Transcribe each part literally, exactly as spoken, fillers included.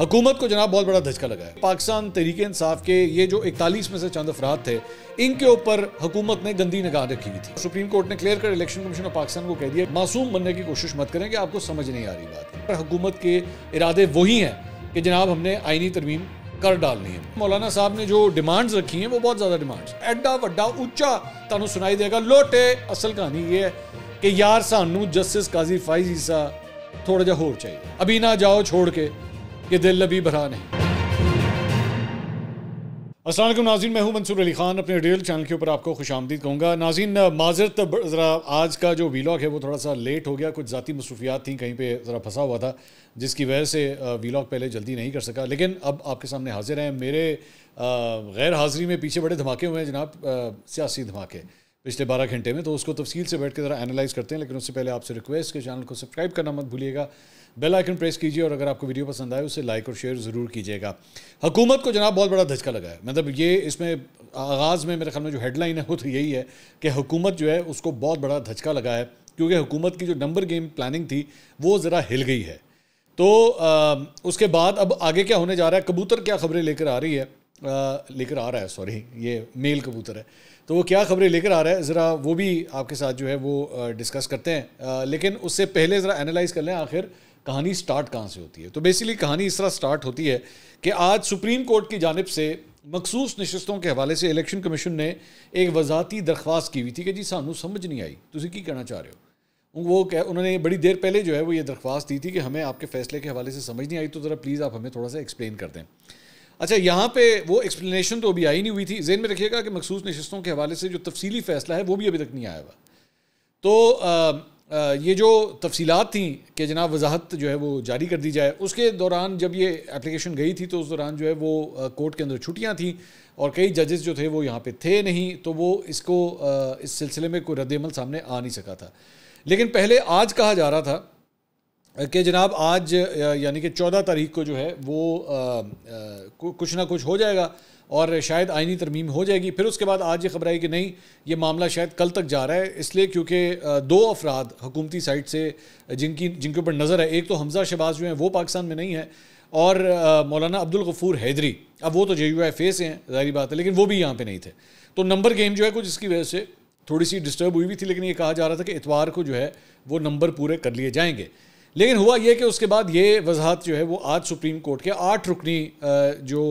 हुकूमत को जनाब बहुत बड़ा धचका लगा है। पाकिस्तान तहरीके इंसाफ के ये जो इकतालीस में से चंद अफराद थे, इनके ऊपर हुकूमत ने गंदी निगाह रखी हुई थी। सुप्रीम कोर्ट ने क्लियर कर इलेक्शन कमीशन ऑफ पाकिस्तान को कह दिया मासूम बनने की कोशिश मत करें कि आपको समझ नहीं आ रही बात। पर हुकूमत के इरादे वही हैं कि जनाब हमने आइनी तरमीम कर डालनी है। मौलाना साहब ने जो डिमांड्स रखी हैं वो बहुत ज़्यादा डिमांड्स एड्डा वड्डा उच्चा तानू सुनाई देगा। लोटे असल कहानी ये है कि यार सानू जस्टिस काजी फैज़ ईसा थोड़ा जा होर चाहिए, अभी ना जाओ छोड़ के ये दिल अभी भरा नहीं। अस्सलाम वालेकुम नाज़रीन, मैं हूं मंसूर अली खान, अपने रियल चैनल के ऊपर आपको खुश आमदीद कहूँगा। नाज़रीन माजरत, ज़रा आज का जो वीलॉग है वो थोड़ा सा लेट हो गया, कुछ ज़ाती मसरूफियात थी, कहीं पे ज़रा फंसा हुआ था जिसकी वजह से वीलॉग पहले जल्दी नहीं कर सका, लेकिन अब आपके सामने हाजिर हैं। मेरे गैर हाज़िरी में पीछे बड़े धमाके हुए हैं जनाब, सियासी धमाके पिछले बारह घंटे में, तो उसको तफसील से बैठ के ज़रा एनालाइज़ करते हैं। लेकिन उससे पहले आपसे रिक्वेस्ट कि चैनल को सब्सक्राइब करना मत भूलिएगा, बेल आइकन प्रेस कीजिए और अगर आपको वीडियो पसंद आए उसे लाइक और शेयर ज़रूर कीजिएगा। हुकूमत को जनाब बहुत बड़ा धचका लगा है। मतलब ये इसमें आगाज़ में मेरे ख्याल में जो हेडलाइन है वो तो यही है कि हुकूमत जो है उसको बहुत बड़ा धचका लगा है, क्योंकि हुकूमत की जो नंबर गेम प्लानिंग थी वो ज़रा हिल गई है। तो आ, उसके बाद अब आगे क्या होने जा रहा है, कबूतर क्या ख़बरें लेकर आ रही है लेकर आ रहा है सॉरी ये मेल कबूतर है, तो वो क्या ख़बरें लेकर आ रहा है ज़रा वो भी आपके साथ जो है वो डिस्कस करते हैं। लेकिन उससे पहले ज़रा एनालाइज़ कर लें आखिर कहानी स्टार्ट कहाँ से होती है। तो बेसिकली कहानी इस तरह स्टार्ट होती है कि आज सुप्रीम कोर्ट की जानिब से मखसूस नशस्तों के हवाले से इलेक्शन कमीशन ने एक वजाती दरख्वास्त की हुई थी कि जी सानू समझ नहीं आई तुसी की कहना चाह रहे हो। वो कह उन्होंने बड़ी देर पहले जो है वो ये दरख्वास्त दी थी कि हमें आपके फैसले के हवाले से समझ नहीं आई, तो ज़रा प्लीज़ आप हमें थोड़ा सा एक्सप्लेन कर दें। अच्छा, यहाँ पे वो एक्सप्लेनेशन तो अभी आई नहीं हुई थी। जेहन में रखिएगा कि मखसूस नशस्तों के हवाले से जो तफसीली फ़ैसला है वो भी अभी तक नहीं आया हुआ। तो आ, आ, ये जो तफसीलात थी कि जनाब वजाहत जो है वो जारी कर दी जाए, उसके दौरान जब ये एप्लीकेशन गई थी तो उस दौरान जो है वो आ, कोर्ट के अंदर छुट्टियाँ थीं और कई जजेस जो थे वो यहाँ पे थे नहीं, तो वो इसको आ, इस सिलसिले में कोई रद्द अमल सामने आ नहीं सका था। लेकिन पहले आज कहा जा रहा था कि जनाब आज यानी कि चौदह तारीख को जो है वो आ, आ, कुछ ना कुछ हो जाएगा और शायद आइनी तरमीम हो जाएगी। फिर उसके बाद आज ये खबर आई कि नहीं, ये मामला शायद कल तक जा रहा है, इसलिए क्योंकि दो अफराद हुकूमती साइड से जिनकी जिनके ऊपर नज़र है, एक तो हमज़ा शहबाज जो हैं वो पाकिस्तान में नहीं है और आ, मौलाना अब्दुल गफूर हैदरी, अब वो तो जे यू आई फेस हैं जाहिर बात है, लेकिन वो भी यहाँ पर नहीं थे। तो नंबर गेम जो है कुछ इसकी वजह से थोड़ी सी डिस्टर्ब हुई हुई थी, लेकिन ये कहा जा रहा था कि इतवार को जो है वो नंबर पूरे कर लिए जाएंगे। लेकिन हुआ यह कि उसके बाद ये वजाहत जो है वो आज सुप्रीम कोर्ट के आठ रुकनी जो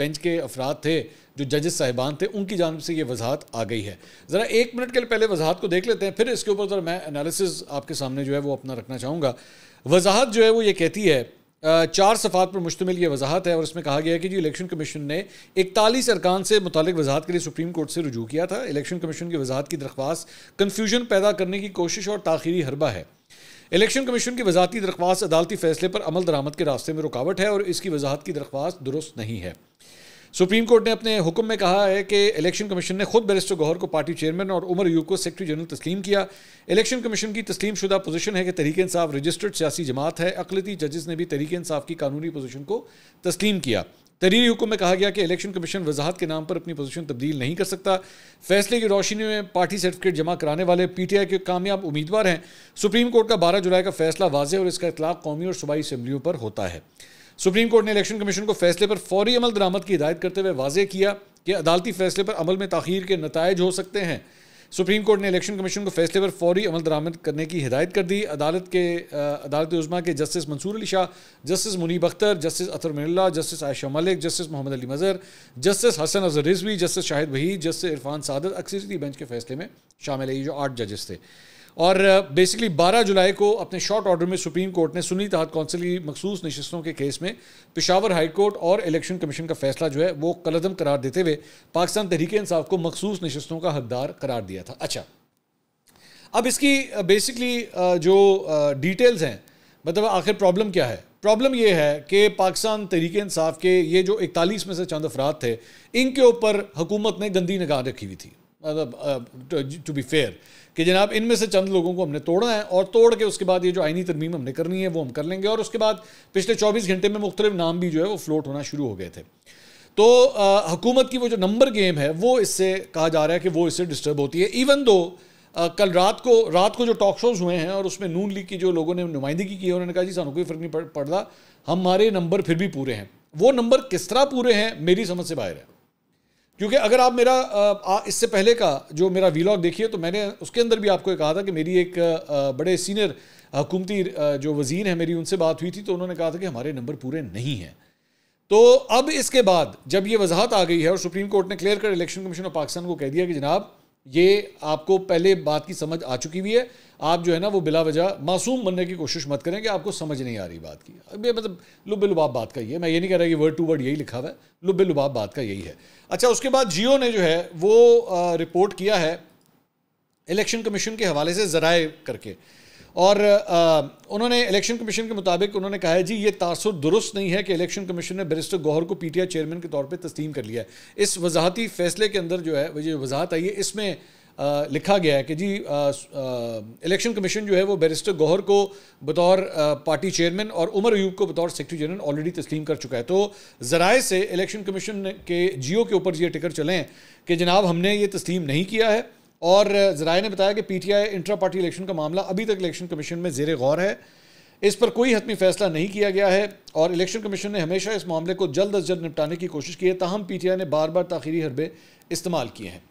बेंच के अफराद थे, जो जजेस साहिबान थे, उनकी जानिब से ये वजाहत आ गई है। ज़रा एक मिनट के लिए पहले वजाहत को देख लेते हैं, फिर इसके ऊपर ज़रा मैं एनालिसिस आपके सामने जो है वो अपना रखना चाहूँगा। वजाहत जो है वो ये कहती है, चार सफ़ात पर मुश्तमिल ये वजाहत है और इसमें कहा गया है कि जी इलेक्शन कमीशन ने इकतालीस अरकान से मुतालिक वजाहत के लिए सुप्रीम कोर्ट से रुजू किया था। इलेक्शन कमीशन की वजाहत की दरख्वास्त कन्फ्यूजन पैदा करने की कोशिश और ताख़ीरी हरबा है। इलेक्शन कमीशन की वजाती दरख्वास्त अदालती फैसले पर अमल दरामद के रास्ते में रुकावट है और इसकी वजाहत की दरख्वास्त दुरुस्त नहीं है। सुप्रीम कोर्ट ने अपने हुक्म में कहा है कि इलेक्शन कमीशन ने खुद बैरिस्टर गौहर को पार्टी चेयरमैन और उमर अयूब को सेक्रेटरी जनरल तस्लीम किया। इलेक्शन कमीशन की तस्लीम शुदा पोजीशन है कि तहरीक इंसाफ रजिस्टर्ड सियासी जमात है। अकलती जजेस ने भी तहरीक इंसाफ की कानूनी पोजीशन को तस्लीम किया। तहरीरी हुक्म में कहा गया कि इलेक्शन कमीशन वजाहत के नाम पर अपनी पोजीशन तब्दील नहीं कर सकता। फैसले की रोशनी में पार्टी सर्टिफिकेट जमा कराने वाले पी टी आई के कामयाब उम्मीदवार हैं। सुप्रीम कोर्ट का बारह जुलाई का फैसला वाज़ेह और इसका इतलाक़ कौमी और सूबाई असम्बलियों पर होता है। सुप्रीम कोर्ट ने इलेक्शन कमीशन को फैसले पर फौरी अमल दरामद की हिदायत करते हुए वाज़ेह किया कि अदालती फैसले पर अमल में ताख़ीर के नताइज हो सकते हैं। सुप्रीम कोर्ट ने इलेक्शन कमीशन को फैसले पर फौरी अमल दरामद करने की हिदायत कर दी। अदालत के अदालत उज़्मा के justice Mansoor Ali Shah, justice Munib Akhtar, justice Athar Minallah, justice Ayesha Malik, justice Mohammad Ali Mazhar, justice Hasan Azhar Rizvi, justice Shahid Waheed, justice Irfan Saadat अक्सरियती बेंच के फैसले में शामिल है। ये जो आठ जजेस थे और बेसिकली बारह जुलाई को अपने शॉर्ट ऑर्डर में सुप्रीम कोर्ट ने सुन्नी तहत कौंसिल की मखसूस नशस्तों के केस में पेशावर हाई कोर्ट और इलेक्शन कमीशन का फैसला जो है वो कलअदम करार देते हुए पाकिस्तान तहरीक इंसाफ को मखसूस नशस्तों का हकदार करार दिया था। अच्छा, अब इसकी बेसिकली जो डिटेल्स हैं, मतलब आखिर प्रॉब्लम क्या है। प्रॉब्लम ये है कि पाकिस्तान तहरीक इंसाफ के ये जो इकतालीस में से चंद अफराद थे, इनके ऊपर हुकूमत ने गंदी निगाह रखी हुई थी। मतलब टू बी फेयर कि जनाब इनमें से चंद लोगों को हमने तोड़ना है और तोड़ के उसके बाद ये जो आइनी तरमीम हमने करनी है वो हम कर लेंगे। और उसके बाद पिछले चौबीस घंटे में मुख्तलिफ नाम भी जो है वो फ्लोट होना शुरू हो गए थे। तो आ, हुकूमत की वो जो नंबर गेम है वो इससे कहा जा रहा है कि वो इससे डिस्टर्ब होती है। इवन दो आ, कल रात को रात को जो टॉक शोज़ हुए हैं और उसमें नून लीग की जो लोगों ने नुमाइंदगी की है उन्होंने कहा जी सानू कोई फ़र्क नहीं पड़ता, हमारे नंबर फिर भी पूरे हैं। वो नंबर किस तरह पूरे हैं मेरी समझ से बाहर है, क्योंकि अगर आप मेरा आ, इससे पहले का जो मेरा वीलॉग देखिए तो मैंने उसके अंदर भी आपको कहा था कि मेरी एक आ, बड़े सीनियर हुकूमती जो वज़ीर हैं मेरी उनसे बात हुई थी तो उन्होंने कहा था कि हमारे नंबर पूरे नहीं हैं। तो अब इसके बाद जब ये वजाहत आ गई है और सुप्रीम कोर्ट ने क्लियर कर इलेक्शन कमीशन ऑफ पाकिस्तान को कह दिया कि जनाब ये आपको पहले बात की समझ आ चुकी हुई है, आप जो है ना वो बिला वजह मासूम बनने की कोशिश मत करें कि आपको समझ नहीं आ रही बात की। अब ये मतलब लुब्बे लुबाब बात का ये है, मैं ये नहीं कह रहा कि वर्ड टू वर्ड यही लिखा हुआ है, लुब्बे लुबाब बात का यही है। अच्छा, उसके बाद जियो ने जो है वो रिपोर्ट किया है इलेक्शन कमीशन के हवाले से ज़राए करके, और उन्होंने इलेक्शन कमीशन के मुताबिक उन्होंने कहा है जी ये तासुर दुरुस्त नहीं है कि इलेक्शन कमीशन ने बैरिस्टर गौहर को पीटीआई चेयरमैन के तौर पे तस्लीम कर लिया है। इस वजाहती फैसले के अंदर जो है वो जो वजाहत आई है इसमें आ, लिखा गया है कि जी इलेक्शन कमीशन जो है वो बैरिस्टर गौहर को बतौर आ, पार्टी चेयरमैन और उमर अयूब को बतौर सेक्रेटरी जनरल ऑलरेडी तस्लीम कर चुका है। तो ज़राए से इलेक्शन कमीशन के जियो के ऊपर ये टिकर चलें कि जनाब हमने ये तस्लीम नहीं किया है, और ज़राए ने बताया कि पीटीआई इंट्रा पार्टी इलेक्शन का मामला अभी तक इलेक्शन कमीशन में ज़ेरे गौर है, इस पर कोई हतमी फैसला नहीं किया गया है और इलेक्शन कमीशन ने हमेशा इस मामले को जल्द अज जल्द निपटाने की कोशिश की है, ताहम पीटीआई ने बार बार ताखीरी हरबे इस्तेमाल किए हैं।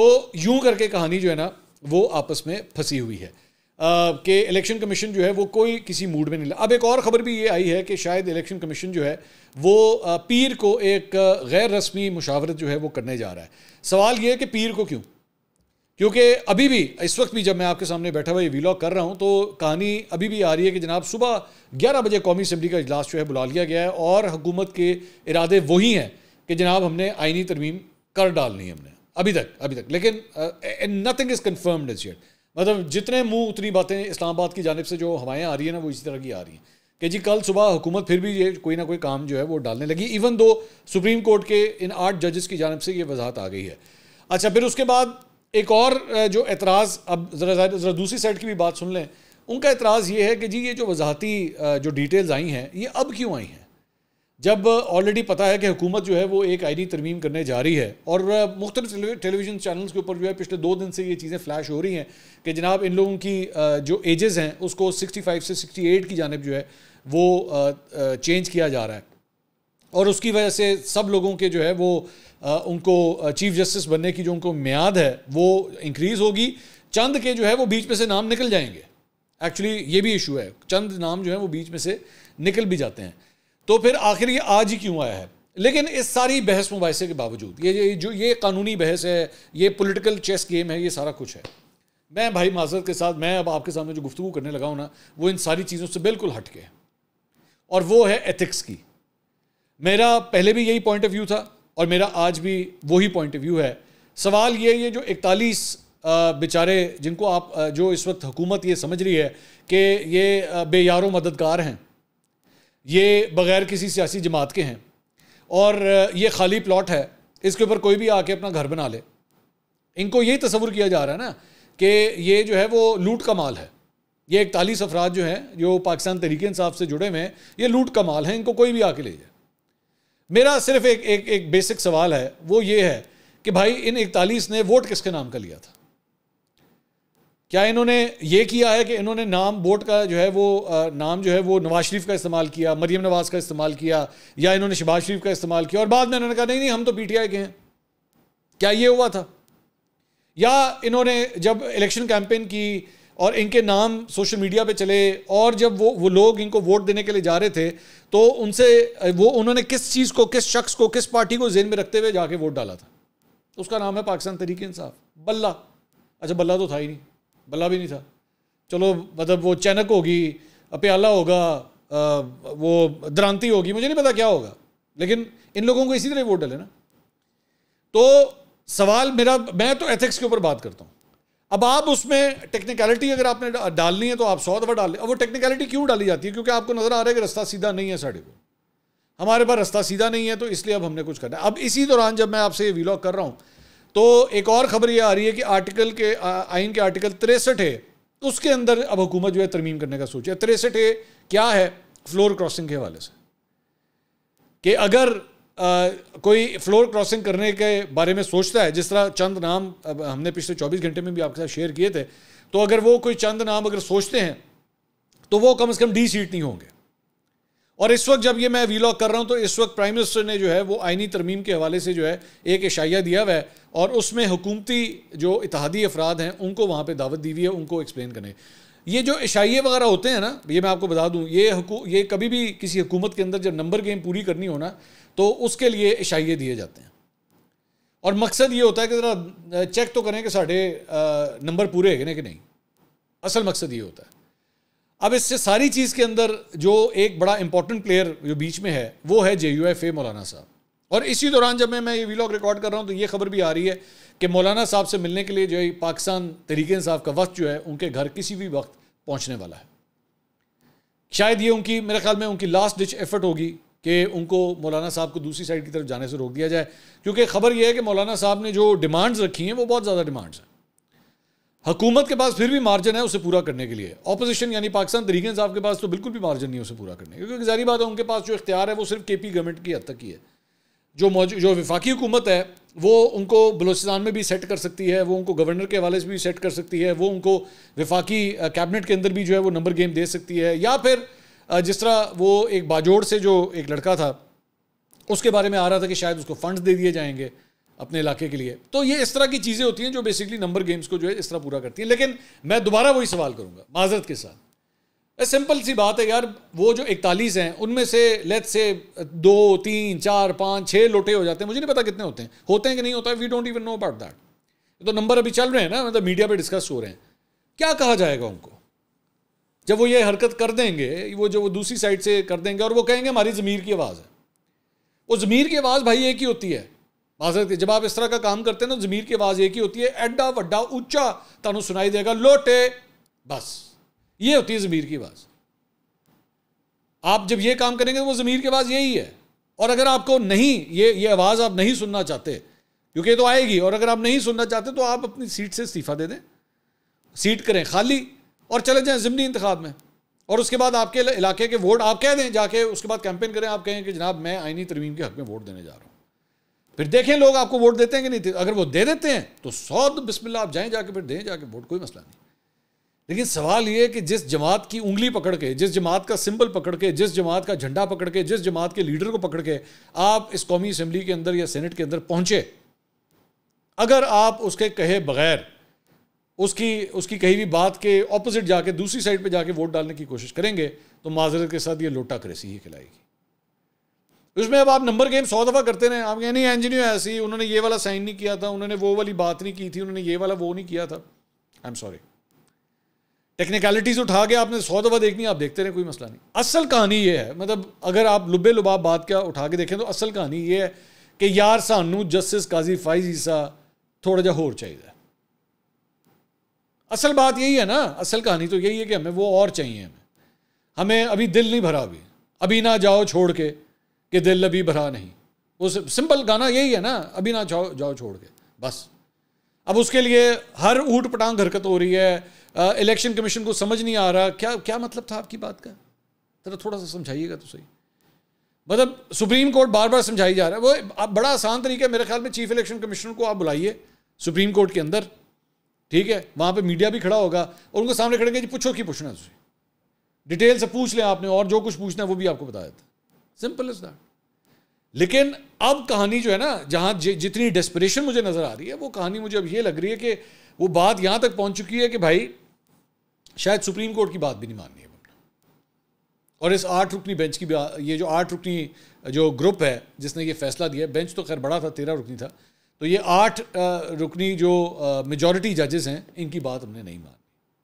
तो यूं करके कहानी जो है ना वो आपस में फंसी हुई है कि इलेक्शन कमीशन जो है वो कोई किसी मूड में नहीं। अब एक और ख़बर भी ये आई है कि शायद इलेक्शन कमीशन जो है वो पीर को एक गैर रस्मी मुशावरत जो है वो करने जा रहा है। सवाल ये है कि पीर को क्यों, क्योंकि अभी भी इस वक्त भी जब मैं आपके सामने बैठा हुआ ये वीलॉग कर रहा हूँ तो कहानी अभी भी आ रही है कि जनाब सुबह ग्यारह बजे कौमी असम्बली का इजलास जो है बुला लिया गया है और हुकूमत के इरादे वही हैं कि जनाब हमने आइनी तरमीम कर डालनी है हमने अभी तक अभी तक लेकिन nothing is confirmed is yet. मतलब जितने मुँह उतनी बातें इस्लामाबाद की जानब से जो हवाएँ आ रही हैं ना वो इसी तरह की आ रही हैं कि जी कल सुबह हुकूमत फिर भी ये कोई ना कोई काम जो है वो डालने लगी, इवन दो सुप्रीम कोर्ट के इन आठ जजेस की जानब से ये वजाहत आ गई है। अच्छा, फिर उसके बाद एक और जो एतराज़, अब ज़रा ज़रा दूसरी साइड की भी बात सुन लें, उनका एतराज़ ये है कि जी ये जो वजाहती जो डिटेल्स आई हैं ये अब क्यों आई हैं जब ऑलरेडी पता है कि हुकूमत जो है वो एक आईनी तरमीम करने जा रही है। और मुख्तलिफ़ टेलीविज़न चैनल्स के ऊपर जो है पिछले दो दिन से ये चीज़ें फ्लैश हो रही हैं कि जनाब इन लोगों की जो एजेस हैं उसको सिक्सटी फाइव से सिक्सटी एट की जानिब जो है वो चेंज किया जा रहा है और उसकी वजह से सब लोगों के जो है वो आ, उनको चीफ जस्टिस बनने की जो उनको मियाद है वो इंक्रीज़ होगी। चंद के जो है वो बीच में से नाम निकल जाएंगे, एक्चुअली ये भी इशू है, चंद नाम जो है वो बीच में से निकल भी जाते हैं। तो फिर आखिर ये आज ही क्यों आया है? लेकिन इस सारी बहस मुबाहिसे के बावजूद ये, ये जो ये कानूनी बहस है, ये पोलिटिकल चेस गेम है, ये सारा कुछ है। मैं भाई माजरत के साथ मैं अब आपके सामने जो गुफ्तगू करने लगा हूँ ना वो इन सारी चीज़ों से बिल्कुल हट के है और वो है एथिक्स की। मेरा पहले भी यही पॉइंट ऑफ व्यू था और मेरा आज भी वही पॉइंट ऑफ व्यू है। सवाल ये ये जो इकतालीस बेचारे जिनको आप जो इस वक्त हुकूमत ये समझ रही है कि ये बेयारो मददगार हैं, ये बग़ैर किसी सियासी जमात के हैं और ये खाली प्लॉट है, इसके ऊपर कोई भी आके अपना घर बना ले, इनको यही तस्वुर किया जा रहा है ना कि ये जो है वो लूट का माल है। ये इकतालीस अफराद जो हैं जो पाकिस्तान तहरीक-ए- इंसाफ से जुड़े हुए हैं ये लूट का माल है, इनको कोई भी आके ले जाए। मेरा सिर्फ एक एक एक बेसिक सवाल है, वो ये है कि भाई इन इकतालीस ने वोट किसके नाम का लिया था? क्या इन्होंने ये किया है कि इन्होंने नाम वोट का जो है वो नाम जो है वो नवाज शरीफ का इस्तेमाल किया, मरीम नवाज का इस्तेमाल किया, या इन्होंने शहबाज शरीफ का इस्तेमाल किया और बाद में इन्होंने कहा नहीं नहीं हम तो पीटीआई के हैं? क्या ये हुआ था? या इन्होंने जब इलेक्शन कैंपेन की और इनके नाम सोशल मीडिया पे चले और जब वो वो लोग इनको वोट देने के लिए जा रहे थे तो उनसे वो उन्होंने किस चीज़ को, किस शख्स को, किस पार्टी को जेहन में रखते हुए जाके वोट डाला था? उसका नाम है पाकिस्तान तहरीक इंसाफ। बल्ला, अच्छा बल्ला तो था ही नहीं, बल्ला भी नहीं था, चलो मतलब वो चैनक होगी, प्याला होगा, वो द्रांति होगी, मुझे नहीं पता क्या होगा, लेकिन इन लोगों को इसी तरह वोट डाले ना। तो सवाल मेरा, मैं तो एथिक्स के ऊपर बात करता हूँ। अब आप उसमें टेक्निकलिटी अगर आपने डालनी है तो आप सौ दफ़ा डाल लें। अब वो टेक्निकलिटी क्यों डाली जाती है? क्योंकि आपको नज़र आ रहा है कि रास्ता सीधा नहीं है, साढ़े को हमारे पास रास्ता सीधा नहीं है तो इसलिए अब हमने कुछ करना है। अब इसी दौरान जब मैं आपसे ये वीलॉग कर रहा हूँ तो एक और ख़बर ये आ रही है कि आर्टिकल के आइन के आर्टिकल तिरसठ है उसके अंदर अब हुकूमत जो है तरमीम करने का सोच है। तिरसठ है क्या है? फ्लोर क्रॉसिंग के हवाले से कि अगर आ, कोई फ्लोर क्रॉसिंग करने के बारे में सोचता है, जिस तरह चंद नाम हमने पिछले चौबीस घंटे में भी आपके साथ शेयर किए थे, तो अगर वो कोई चंद नाम अगर सोचते हैं तो वो कम से कम डी सीट नहीं होंगे और इस वक्त जब ये मैं वीलॉग कर रहा हूँ तो इस वक्त प्राइम मिनिस्टर ने जो है वो आइनी तरमीम के हवाले से जो है एक इशाया दिया हुआ है और उसमें हुकूमती जो इतिहादी अफराद हैं उनको वहाँ पे दावत दी हुई है उनको एक्सप्लेन करने। ये जो इशाये वगैरह होते हैं ना, ये मैं आपको बता दूँ, ये ये कभी भी किसी हुकूमत के अंदर जब नंबर गेम पूरी करनी हो ना तो उसके लिए इशाये दिए जाते हैं और मकसद ये होता है कि ज़रा चेक तो करें कि साढ़े नंबर पूरे हैं कि नहीं, असल मकसद ये होता है। अब इससे सारी चीज़ के अंदर जो एक बड़ा इंपॉर्टेंट प्लेयर जो बीच में है वो है जे यू एफ ए मौलाना साहब। और इसी दौरान जब मैं मैं ये वीलॉग रिकॉर्ड कर रहा हूँ तो ये खबर भी आ रही है कि मौलाना साहब से मिलने के लिए जो है पाकिस्तान तहरीक इंसाफ का वक्त जो है उनके घर किसी भी वक्त पहुँचने वाला है। शायद ये उनकी, मेरे ख्याल में उनकी लास्ट डिच एफर्ट होगी कि उनको मौलाना साहब को दूसरी साइड की तरफ जाने से रोक दिया जाए, क्योंकि खबर यह है कि मौलाना साहब ने जो डिमांड्स रखी हैं वो बहुत ज़्यादा डिमांड्स हैं। हुकूमत के पास फिर भी मार्जिन है उसे पूरा करने के लिए, ऑपोजिशन यानी पाकिस्तान तहरीक इंसाफ के पास तो बिल्कुल भी मार्जिन नहीं है उसे पूरा करने, क्योंकि जारी बात है उनके पास जो इख्तियार है वो सिर्फ के पी गवर्नमेंट की हद तक ही है। जो मौजूद जो वफाकी हुकूमत है वो उनको बलूचिस्तान में भी सेट कर सकती है, वो उनको गवर्नर के हवाले से भी सेट कर सकती है, वो उनको वफाकी कैबिनेट के अंदर भी जो है वो नंबर गेम दे सकती है, या फिर जिस तरह वो एक बाजोड़ से जो एक लड़का था उसके बारे में आ रहा था कि शायद उसको फंड्स दे दिए जाएंगे अपने इलाके के लिए। तो ये इस तरह की चीज़ें होती हैं जो बेसिकली नंबर गेम्स को जो है इस तरह पूरा करती हैं। लेकिन मैं दोबारा वही सवाल करूँगा माजरत के साथ, सिंपल सी बात है यार, वो जो इकतालीस हैं उनमें से लेट्स से दो तीन चार पाँच छः लोटे हो जाते हैं, मुझे नहीं पता कितने होते हैं, होते हैं कि नहीं होता है, we don't even know about that. तो नंबर अभी चल रहे हैं ना, मतलब मीडिया पर डिस्कस हो रहे हैं, क्या कहा जाएगा उनको जब वो ये हरकत कर देंगे, वो जो वो दूसरी साइड से कर देंगे और वो कहेंगे हमारी ज़मीर की आवाज़ है। वो ज़मीर की आवाज़ भाई एक ही होती है, जब आप इस तरह का काम करते हैं ना ज़मीर की आवाज़ एक ही होती है, एड्डा वड्डा ऊंचा तानू सुनाई देगा लोटे, बस ये होती है ज़मीर की आवाज़। आप जब ये काम करेंगे तो वो ज़मीर की आवाज़ यही है, और अगर आपको नहीं ये ये आवाज़ आप नहीं सुनना चाहते, क्योंकि ये तो आएगी, और अगर आप नहीं सुनना चाहते तो आप अपनी सीट से इस्तीफ़ा दे दें, सीट करें खाली और चले जाएँ ज़िमनी इंतखाब में, और उसके बाद आपके इलाके के वोट आप कह दें जाके, उसके बाद कैंपेन करें, आप कहें कि जनाब मैं आइनी तरमीम के हक़ में वोट देने जा रहा हूँ, फिर देखें लोग आपको वोट देते हैं कि नहीं देते। अगर वो दे देते हैं तो सौ बिस्मिल्लाह आप जाएं जाके फिर दें जाके वोट, कोई मसला नहीं। लेकिन सवाल ये है कि जिस जमात की उंगली पकड़ के, जिस जमात का सिंबल पकड़ के, जिस जमात का झंडा पकड़ के, जिस जमात के लीडर को पकड़ के आप इस कौमी असम्बली के अंदर या सेनेट के अंदर पहुँचे, अगर आप उसके कहे बगैर उसकी उसकी कही हुई बात के ऑपोजिट जाके दूसरी साइड पर जाके वोट डालने की कोशिश करेंगे तो माजरत के साथ ये लोटा करेसी ही खिलाएगी। उसमें अब आप नंबर गेम सौ दफ़ा करते रहे, आप कहें नहीं इंजीनियर ऐसे ही, उन्होंने ये वाला साइन नहीं किया था, उन्होंने वो वाली बात नहीं की थी, उन्होंने ये वाला वो नहीं किया था। आई एम सॉरी, टेक्निकलिटीज़ उठा के आपने सौ दफ़ा देखनी, आप देखते रहे, कोई मसला नहीं। असल कहानी ये है, मतलब अगर आप लुबे लुबाब बात क्या उठा के देखें तो असल कहानी ये है कि यार सानू जस्टिस काजी फाइज ईसा थोड़ा जा होर चाहिए। असल बात यही है ना, असल कहानी तो यही है कि हमें वो और चाहिए, हमें हमें अभी दिल नहीं भरा, अभी अभी ना जाओ छोड़ के कि दिल अभी भरा नहीं, वो सिंपल गाना यही है ना, अभी ना जाओ जाओ छोड़ के, बस। अब उसके लिए हर ऊट पटांग हरकत हो रही है, इलेक्शन कमीशन को समझ नहीं आ रहा क्या क्या मतलब था आपकी बात का, जरा थोड़ा सा समझाइएगा तो सही। मतलब सुप्रीम कोर्ट बार बार समझाई जा रहा है, वो आप बड़ा आसान तरीका है मेरे ख्याल में, चीफ इलेक्शन कमीशनर को आप बुलाइए सुप्रीम कोर्ट के अंदर, ठीक है, वहाँ पे मीडिया भी खड़ा होगा और उनको सामने खड़े जी पूछो कि पूछना है, डिटेल से पूछ लें आपने, और जो कुछ पूछना है वो भी आपको बताया था, सिंपल इज दैट। लेकिन अब कहानी जो है ना, जहाँ जितनी डेस्परेशन मुझे नज़र आ रही है वो कहानी मुझे अब ये लग रही है कि वो बात यहाँ तक पहुँच चुकी है कि भाई शायद सुप्रीम कोर्ट की बात भी नहीं माननी है और इस आठ रुकनी बेंच की, ये जो आठ रुकनी जो ग्रुप है जिसने ये फैसला दिया, बेंच तो खैर बड़ा था, तेरह रुकनी था, तो ये आठ रुकनी जो मेजॉरिटी जजेस हैं इनकी बात हमने नहीं मानी,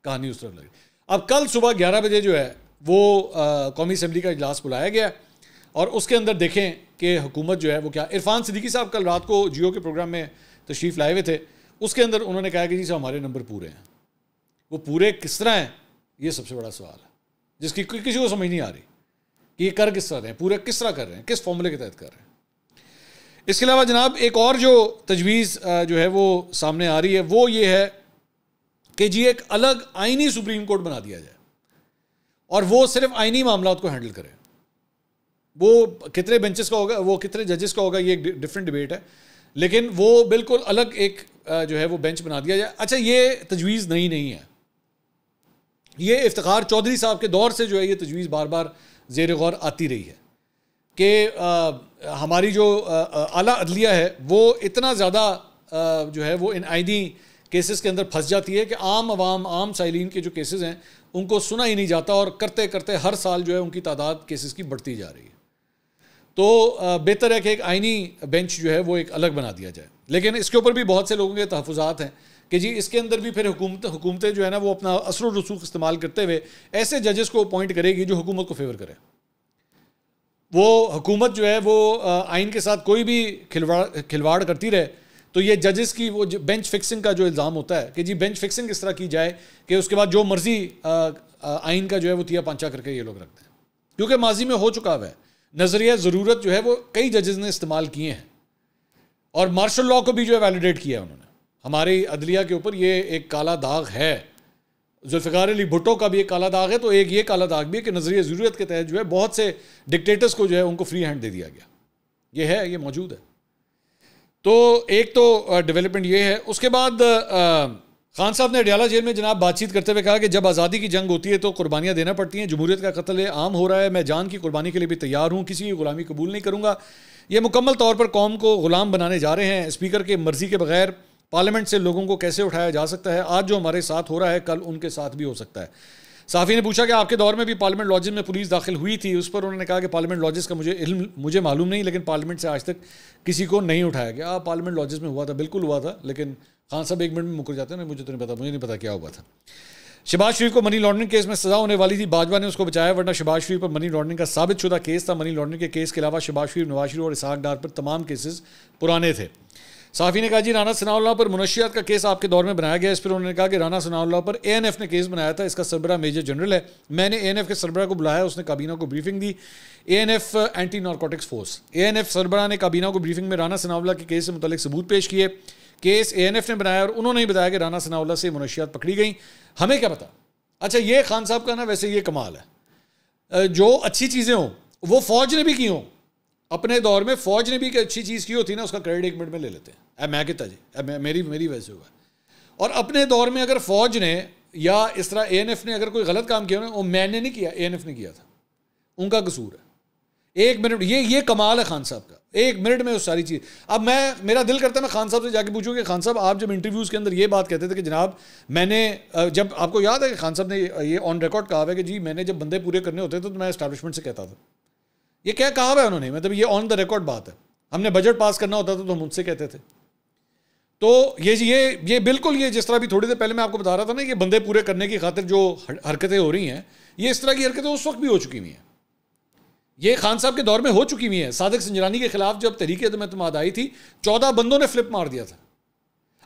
कहानी उस तरफ लग रही। अब कल सुबह ग्यारह बजे जो है वो कौमी असम्बली का इजलास बुलाया गया और उसके अंदर देखें कि हुकूमत जो है वो क्या, इरफान सिद्दीकी साहब कल रात को जियो के प्रोग्राम में तशरीफ़ लाए हुए थे, उसके अंदर उन्होंने कहा कि जी साहब हमारे नंबर पूरे हैं। वो पूरे किस तरह हैं ये सबसे बड़ा सवाल है, जिसकी किसी को समझ नहीं आ रही कि ये कर किस तरह रहे हैं, पूरे किस तरह कर रहे हैं, किस फॉर्मूले के तहत कर रहे हैं। इसके अलावा जनाब एक और जो तजवीज़ जो है वो सामने आ रही है वो ये है कि जी एक अलग आइनी सुप्रीम कोर्ट बना दिया जाए और वो सिर्फ आइनी मामलों को हैंडल करे। वो कितने बेंचेस का होगा, वो कितने जजेस का होगा, ये एक डिफरेंट डिबेट है, लेकिन वो बिल्कुल अलग एक जो है वो बेंच बना दिया जाए। अच्छा, ये तजवीज़ नई नहीं है, ये इफ्तिखार चौधरी साहब के दौर से जो है ये तजवीज़ बार बार ज़ेर गौर आती रही है कि हमारी जो आला अदलिया है वो इतना ज़्यादा जो है वो इन आइनी केसेस के अंदर फंस जाती है कि आम आवाम आम साइलिन के जो केसेस हैं उनको सुना ही नहीं जाता और करते करते हर साल जो है उनकी तादाद केसेस की बढ़ती जा रही है। तो बेहतर है कि एक आइनी बेंच जो है वो एक अलग बना दिया जाए। लेकिन इसके ऊपर भी बहुत से लोगों के तहफ़ुज़ात हैं कि जी इसके अंदर भी फिर हुकूमत हुकूमतें जो है ना वो अपना असर और रसूख इस्तेमाल करते हुए ऐसे जजेस को अपॉइंट करेगी जो हुकूमत को फेवर करे। वो हुकूमत जो है वो आइन के साथ कोई भी खिलवाड़ खिलवाड़ करती रहे तो ये जजेस की वो बेंच फिक्सिंग का जो इल्ज़ाम होता है कि जी बेंच फिक्सिंग इस तरह की जाए कि उसके बाद जो मर्जी आइन का जो है वो तिया पांचा करके ये लोग रख दें, क्योंकि माजी में हो चुका हुआ है। नज़रिया ज़रूरत जो है वो कई जजेस ने इस्तेमाल किए हैं और मार्शल लॉ को भी जो है वैलिडेट किया है उन्होंने। हमारी अदलिया के ऊपर ये एक काला दाग है, जुल्फ़िकार अली भुट्टो का भी एक काला दाग है, तो एक ये काला दाग भी है कि नज़रिया ज़रूरत के तहत जो है बहुत से डिक्टेटर्स को जो है उनको फ्री हैंड दे दिया गया। ये है, ये मौजूद है। तो एक तो डेवलपमेंट ये है। उसके बाद खान साहब ने अडियाला जेल में जनाब बातचीत करते हुए कहा कि जब आज़ादी की जंग होती है तो कुर्बानियाँ देना पड़ती हैं, जमहूरियत का कत्ल आम हो रहा है, मैं जान की कुर्बानी के लिए भी तैयार हूँ, किसी की गुलामी कबूल नहीं करूँगा। ये मुकम्मल तौर पर कौम को गुलाम बनाने जा रहे हैं, स्पीकर के मर्जी के बगैर पार्लियामेंट से लोगों को कैसे उठाया जा सकता है। आज जो हमारे साथ हो रहा है कल उनके साथ भी हो सकता है। साफ़ी ने पूछा कि आपके दौर में भी पार्लियामेंट लॉजेस में पुलिस दाखिल हुई थी, उस पर उन्होंने कहा कि पार्लियामेंट लॉजेस का मुझे इल्म मुझे मालूम नहीं, लेकिन पार्लियामेंट से आज तक किसी को नहीं उठाया गया। पार्लियामेंट लॉजेस में हुआ था, बिल्कुल हुआ था, लेकिन खान साहब एक मिनट में मुकर जाते हैं, मुझे तो नहीं पता, मुझे नहीं पता क्या हुआ था। शहबाज शरीफ को मनी लॉन्ड्रिंग केस में सजा होने वाली थी, बाजवा ने उसको बचाया, वरना शहबाज शरीफ पर मनी लॉन्ड्रिंग का साबित शुदा केस था। मनी लॉन्ड्रिंग के केस के अलावा शहबाज शरीफ, नवाज शरीफ और इसहाक डार पर तमाम केसेस पुराने थे। साफ़ी ने कहा जी राना सनाउल्लाह पर मुनशियात का केस आपके दौर में बनाया गया, इस पर उन्होंने कहा कि राना सनाउल्लाह पर ए एन एफ ने केस बनाया था, इसका सरबरा मेजर जनरल है, मैंने ए एन एफ के सरबरा को बुलाया, उसने काबीना को ब्रीफिंग दी। A N F anti narcotics force, A N F सरबरा ने काबीना को ब्रीफिंग में राना सनाउल्लाह के केस से मुतलिक सबूत पेश किए। केस ए एन एफ ने बनाया और उन्होंने ही बताया कि राना सनाउल्लाह से मुनशियात पकड़ी गई, हमें क्या पता। अच्छा, ये खान साहब का ना वैसे ये कमाल है, जो अच्छी चीज़ें हों वो फौज ने भी की हों, अपने दौर में फौज ने भी अच्छी चीज़ की होती ना उसका क्रेडिट एक मिनट में ले लेते हैं, मैं कहता जी ए, मेरी मेरी वैसे हुआ। और अपने दौर में अगर फौज ने या इस तरह ए एन एफ ने अगर कोई गलत काम किया ना, वो मैंने नहीं किया, ए एन एफ ने किया था, उनका कसूर है। एक मिनट, ये ये कमाल है खान साहब का, एक मिनट में उस सारी चीज़। अब मैं, मेरा दिल करता है मैं खान साहब से जाके पूछूँ कि खान साहब आप जब इंटरव्यूज़ के अंदर ये बात कहते थे कि जनाब मैंने, जब आपको याद है कि खान साहब ने ये ऑन रिकॉर्ड कहा है कि जी मैंने जब बंदे पूरे करने होते थे तो मैं एस्टैब्लिशमेंट से कहता था, ये क्या कहा है उन्होंने, मतलब ये ऑन द रिकॉर्ड बात है, हमने बजट पास करना होता था तो हम उनसे कहते थे। तो ये ये ये बिल्कुल ये जिस तरह भी थोड़ी देर पहले मैं आपको बता रहा था ना, ये बंदे पूरे करने की खातिर जो हरकतें हो रही हैं, ये इस तरह की हरकतें उस वक्त भी हो चुकी हुई हैं, ये खान साहब के दौर में हो चुकी हुई हैं। सादिक संजरानी के खिलाफ जब तहरीक एतमाद आई थी, चौदह बंदों ने फ्लिप मार दिया था।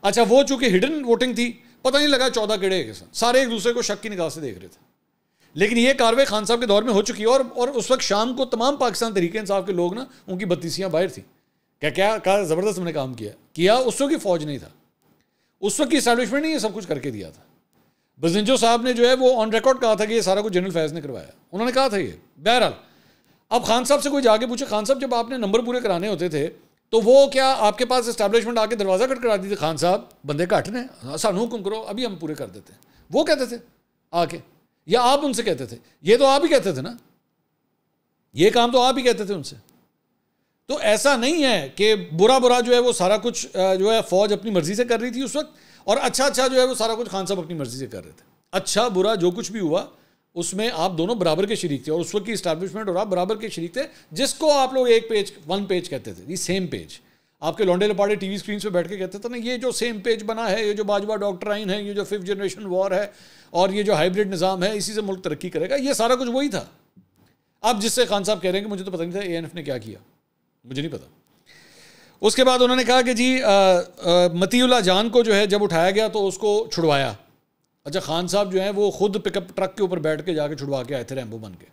अच्छा, वो चूंकि हिडन वोटिंग थी, पता नहीं लगा चौदह किड़े के साथ सारे एक दूसरे को शक की निगाह से देख रहे थे, लेकिन ये कार्रवाई खान साहब के दौर में हो चुकी है। और और उस वक्त शाम को तमाम पाकिस्तान तहरीक इंसाफ के लोग ना, उनकी बत्तीसियाँ बाहर थी, क्या क्या क्या ज़बरदस्त हमने काम किया किया उस वक्त की फ़ौज नहीं था, उस वक्त की इस्टेब्लिशमेंट ने ये सब कुछ करके दिया था। बजनजो साहब ने जो है वो ऑन रिकॉर्ड कहा था कि ये सारा कुछ जनरल फैज़ ने करवाया, उन्होंने कहा था ये। बहरहाल, अब खान साहब से कोई जाके पूछे खान साहब जब आपने नंबर पूरे कराने होते थे तो वो क्या आपके पास इस्टेब्लिशमेंट आके दरवाज़ा कट करा दी थी, खान साहब बंदे घट ने सानू हुक्म करो अभी हम पूरे कर देते हैं, वो कहते थे आके, या आप उनसे कहते थे, ये तो आप ही कहते थे ना, ये काम तो आप ही कहते थे उनसे। तो ऐसा नहीं है कि बुरा बुरा जो है वो सारा कुछ जो है फौज अपनी मर्जी से कर रही थी उस वक्त, और अच्छा अच्छा जो है वो सारा कुछ खान साहब अपनी मर्जी से कर रहे थे। अच्छा बुरा जो कुछ भी हुआ उसमें आप दोनों बराबर के शरीक थे, और उस वक्त की इस्टेब्लिशमेंट और आप बराबर के शरीक थे, जिसको आप लोग एक पेज वन पेज कहते थे, ये सेम पेज आपके लौंडे लपाड़े टीवी स्क्रीन पे बैठ के कहते थे ना, ये जो सेम पेज बना है, ये जो बाजवा डॉक्ट्राइन है, ये जो फिफ्थ जनरेशन वॉर है और ये जो हाइब्रिड निज़ाम है, इसी से मुल्क तरक्की करेगा, ये सारा कुछ वही था। अब जिससे खान साहब कह रहे हैं कि मुझे तो पता नहीं था ए एन एफ ने क्या किया, मुझे नहीं पता। उसके बाद उन्होंने कहा कि जी मतीउल्ला जान को जो है जब उठाया गया तो उसको छुड़वाया। अच्छा, खान साहब जो है वो खुद पिकअप ट्रक के ऊपर बैठ के जाके छुड़वा के आए थे रैम्बो बन के,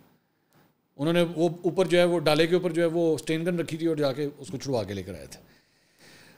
उन्होंने वो ऊपर जो है वो डाले के ऊपर जो है वो स्टेन गन रखी थी और जाके उसको छुड़वा के लेकर आए थे।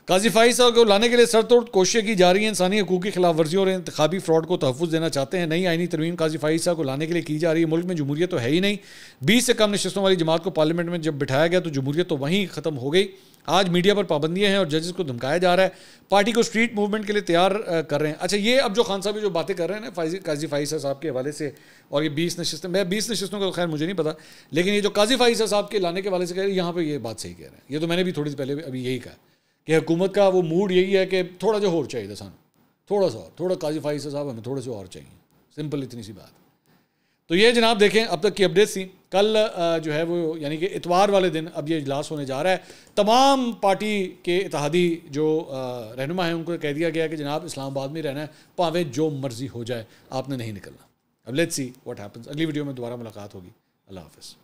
काजी फाइज़ साहब को लाने के लिए सरतोड़ कोशिशें की जा रही हैं, इंसानी हकूक़ की खिलाफ वर्जी और इंतखाबी फ्रॉड को तहफ़्फ़ुज़ देना चाहते हैं। नई आइनी तरमीम काजी फाइज़ साहब को लाने के लिए की जा रही है। मुल्क में जमहूरियत तो है ही नहीं, बीस से कम नशस्तों वाली जमात को पार्लियामेंट में जब बिठाया गया तो जमहूरियत तो वहीं ख़त्म हो गई। आज मीडिया पर पाबंदियां हैं और जजेस को धमकाया जा रहा है, पार्टी को स्ट्रीट मूवमेंट के लिए तैयार कर रहे हैं। अच्छा, ये अब जो खान साहब जो बातें कर रहे हैं ना फाइजी काजी फाइज़ ईसा साहब के हवाले से, और ये बीस नशिस्तें, मैं बीस नशिस्तों का तो खैर मुझे नहीं पता, लेकिन ये जो काजी फाइज़ ईसा साहब के लाने के हवाले से कह रहे हैं, यहाँ पर ये बात सही कह रहे हैं। ये तो मैंने भी थोड़ी देर पहले अभी यही कहा कि हुकूमत का वो मूड यही है कि थोड़ा जो और चाहिए था सानू, थोड़ा सा और, थोड़ा काजी फाइज़ ईसा साहब हमें थोड़े से और चाहिए, सिंपल इतनी सी बात। तो ये जनाब देखें अब तक की अपडेट्स थी। कल जो है वो यानी कि इतवार वाले दिन अब ये इजलास होने जा रहा है। तमाम पार्टी के इतिहादी जो रहनुमा हैं उनको कह दिया गया कि जनाब इस्लामाबाद में रहना है, भावें जो मर्जी हो जाए, आपने नहीं निकलना। अब लेट्स सी व्हाट हैपेंस। अगली वीडियो में दोबारा मुलाकात होगी। अल्लाह हाफिज़।